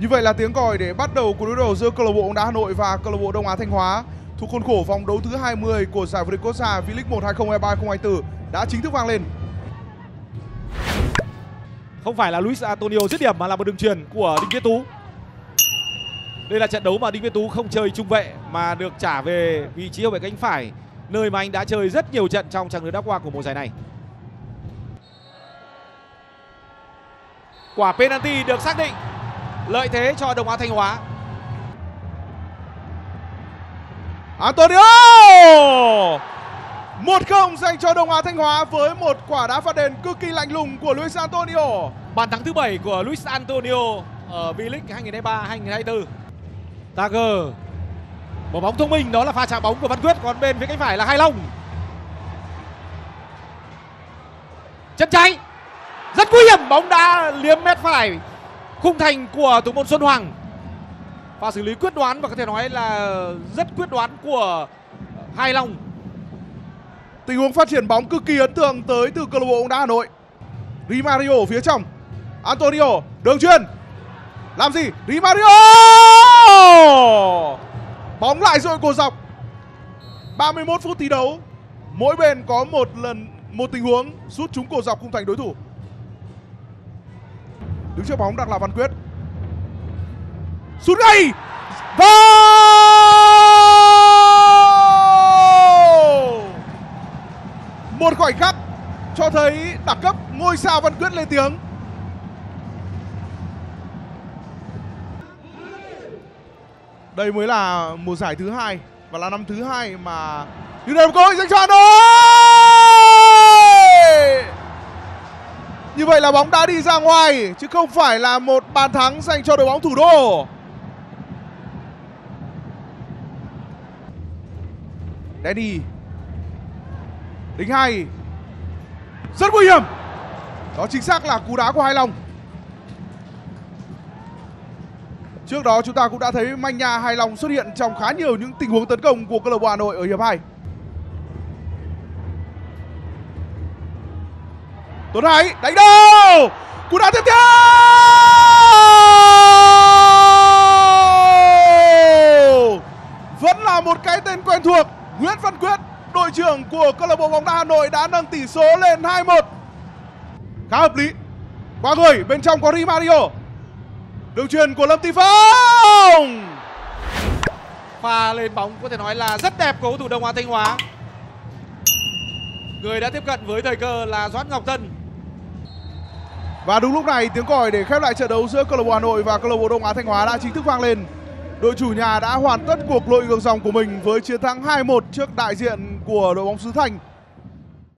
Như vậy là tiếng còi để bắt đầu cuộc đối đầu giữa câu lạc bộ bóng đá Hà Nội và câu lạc bộ Đông Á Thanh Hóa thuộc khuôn khổ vòng đấu thứ 20 của giải vô địch quốc gia V-League 2023-2024 đã chính thức vang lên. Không phải là Luis Antonio dứt điểm mà là một đường chuyền của Đinh Viết Tú. Đây là trận đấu mà Đinh Viết Tú không chơi trung vệ mà được trả về vị trí hậu vệ cánh phải, nơi mà anh đã chơi rất nhiều trận trong chặng đường đã qua của mùa giải này. Quả penalty được xác định, lợi thế cho Đông Á Thanh Hóa. Antonio! 1-0 dành cho Đông Á Thanh Hóa với một quả đá phạt đền cực kỳ lạnh lùng của Luis Antonio. Bàn thắng thứ 7 của Luis Antonio ở V-League 2023-2024. Tager, một bóng thông minh, đó là pha chạm bóng của Văn Quyết, còn bên phía cánh phải là Hải Long. Chân trái rất nguy hiểm, bóng đã liếm mét phải khung thành của thủ môn Xuân Hoàng. Pha xử lý quyết đoán và có thể nói là rất quyết đoán của Hải Long. Tình huống phát triển bóng cực kỳ ấn tượng tới từ câu lạc bộ bóng đá Hà Nội. Di Mario phía trong, Antonio đường chuyền, làm gì? Di Mario, bóng lại dội cột dọc. 31 phút thi đấu, mỗi bên có một tình huống sút trúng cột dọc khung thành đối thủ. Đứng trước bóng đang là Văn Quyết, sút ngay vào. Một khoảnh khắc cho thấy đẳng cấp ngôi sao Văn Quyết lên tiếng. Đây mới là mùa giải thứ 2 và là năm thứ 2 mà như đây một cơ hội dành cho Hà Nội. Như vậy là bóng đã đi ra ngoài chứ không phải là một bàn thắng dành cho đội bóng thủ đô. Danny đánh hay, rất nguy hiểm. Đó chính xác là cú đá của Hải Long. Trước đó chúng ta cũng đã thấy manh nha Hải Long xuất hiện trong khá nhiều những tình huống tấn công của câu lạc bộ Hà Nội ở hiệp 2. Tuấn Hải đánh đầu, cú đá tiếp theo. Vẫn là một cái tên quen thuộc, Nguyễn Văn Quyết, đội trưởng của câu lạc bộ bóng đá Hà Nội đã nâng tỷ số lên 2-1. Khá hợp lý. Qua người, bên trong có Di Mario. Đường chuyền của Lâm Ti Phong. Pha lên bóng có thể nói là rất đẹp của cầu thủ Đông Á Thanh Hóa. Người đã tiếp cận với thời cơ là Doãn Ngọc Tân. Và đúng lúc này tiếng còi để khép lại trận đấu giữa câu lạc bộ Hà Nội và câu lạc bộ Đông Á Thanh Hóa đã chính thức vang lên. Đội chủ nhà đã hoàn tất cuộc lội ngược dòng của mình với chiến thắng 2-1 trước đại diện của đội bóng xứ Thanh.